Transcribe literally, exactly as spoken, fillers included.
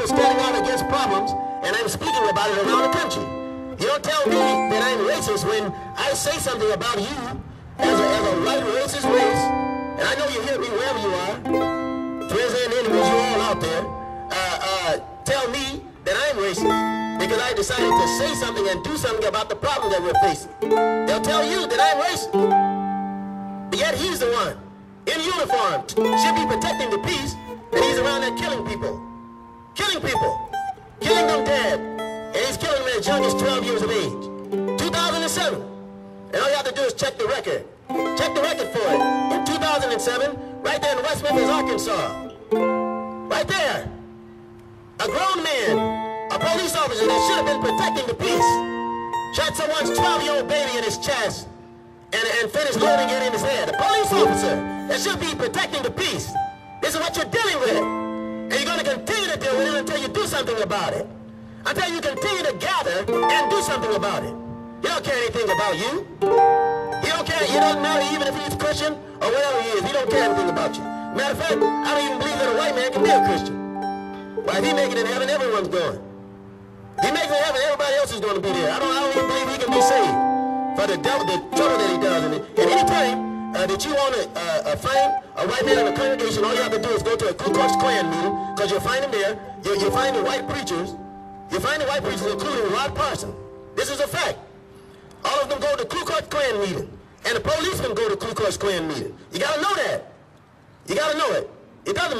people standing out against problems, and I'm speaking about it around the country. You don't tell me that I'm racist when I say something about you as a, as a white racist race, and I know you hear me wherever you are, friends and enemies, you all out there, uh, uh, tell me that I'm racist because I decided to say something and do something about the problem that we're facing. They'll tell you that I'm racist, but yet he's the one in uniform, should be protecting the peace, and he's around there killing people. Killing people. Killing them dead. And he's killing them as young as twelve years of age. two thousand seven. And all you have to do is check the record. Check the record for it. In two thousand seven, right there in West Memphis, Arkansas. Right there. A grown man, a police officer that should have been protecting the peace, shot someone's twelve-year-old baby in his chest and, and finished loading it in his head. A police officer that should be protecting the peace. This is what you're dealing with. And you're going to continue to deal with it until you do something about it. Until you continue to gather and do something about it. You don't care anything about you. You don't care. You don't matter even if he's Christian or whatever he is. He don't care anything about you. Matter of fact, I don't even believe that a white man can be a Christian. Why, if he make it in heaven, everyone's going. If he makes it in heaven, everybody else is going to be there. I don't, I don't even believe he can be saved for the, devil, the trouble that he does. And any time Uh, that you want to uh, uh, find a white man in a congregation, all you have to do is go to a Ku Klux Klan meeting, because you'll find them there. You, you'll find the white preachers. You'll find the white preachers, including Rod Parsley. This is a fact. All of them go to Ku Klux Klan meeting, and the policemen go to Ku Klux Klan meeting. You got to know that. You got to know it. It doesn't